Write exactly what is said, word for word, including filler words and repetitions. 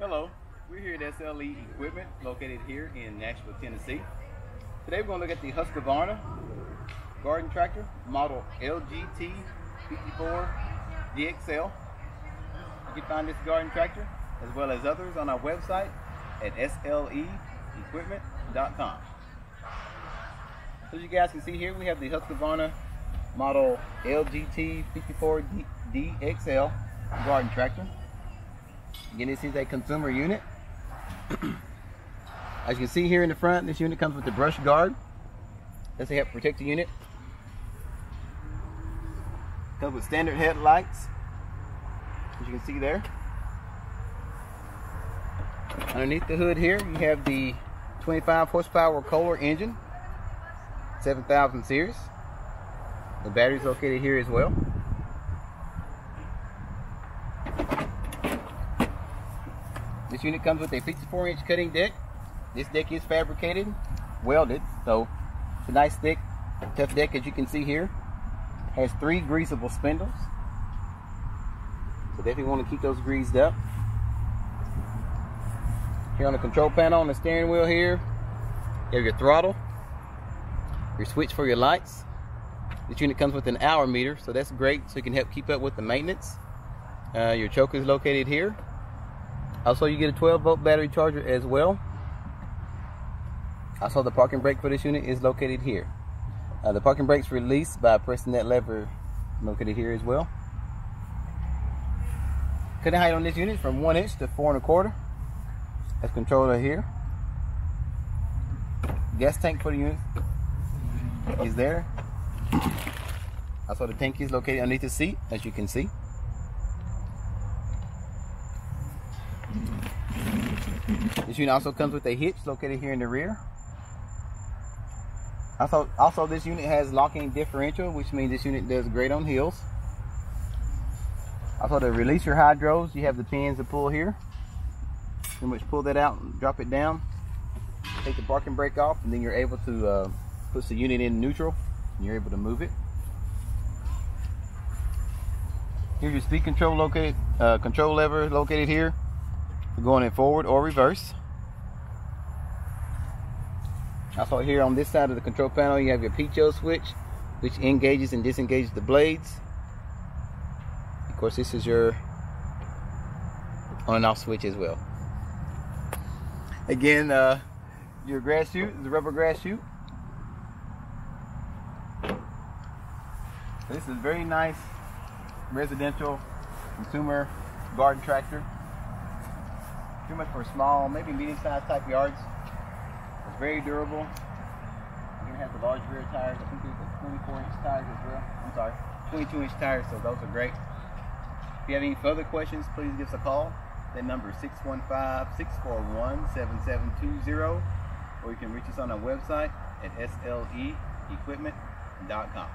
Hello, we're here at S L E Equipment, located here in Nashville, Tennessee. Today we're going to look at the Husqvarna garden tractor, model L G T fifty-four D X L. You can find this garden tractor, as well as others, on our website at S L E Equipment dot com. As you guys can see here, we have the Husqvarna model L G T fifty-four D X L garden tractor. Again, this is a consumer unit. As you can see here in the front, this unit comes with the brush guard. That's to help protect the unit. Comes with standard headlights, as you can see there. Underneath the hood here, you have the twenty-five horsepower Kohler engine, seven thousand series. The battery's located here as well. This unit comes with a fifty-four inch cutting deck. This deck is fabricated, welded, so it's a nice thick, tough deck, as you can see here. Has three greasable spindles, so definitely want to keep those greased up. Here on the control panel on the steering wheel here, you have your throttle, your switch for your lights. This unit comes with an hour meter, so that's great, so you can help keep up with the maintenance. Uh, your choker is located here. Also, you get a twelve volt battery charger as well. Also, the parking brake for this unit is located here. Uh, the parking brake's released by pressing that lever located here as well. Cutting height on this unit is from one inch to four and a quarter. That's controller here. Gas tank for the unit is there. Also, the tank is located underneath the seat, as you can see. This unit also comes with a hitch located here in the rear. Also, also this unit has locking differential, which means this unit does great on hills. Also, to release your hydros, you have the pins to pull here. Pretty much pull that out and drop it down. Take the parking brake off, and then you're able to uh, put the unit in neutral, and you're able to move it. Here's your speed control located, uh, control lever located here. Going in forward or reverse. Also, here on this side of the control panel, you have your P T O switch, which engages and disengages the blades. Of course, this is your on and off switch as well. Again, uh, your grass chute is a rubber grass chute. This is a very nice residential consumer garden tractor. Too much for small, maybe medium-sized type yards. It's very durable. It has the large rear tires. I think there's twenty-four inch tires as well. I'm sorry, twenty-two inch tires. So those are great. If you have any further questions, please give us a call. That number is six one five, six four one, seven seven two zero, or you can reach us on our website at S L E Equipment dot com.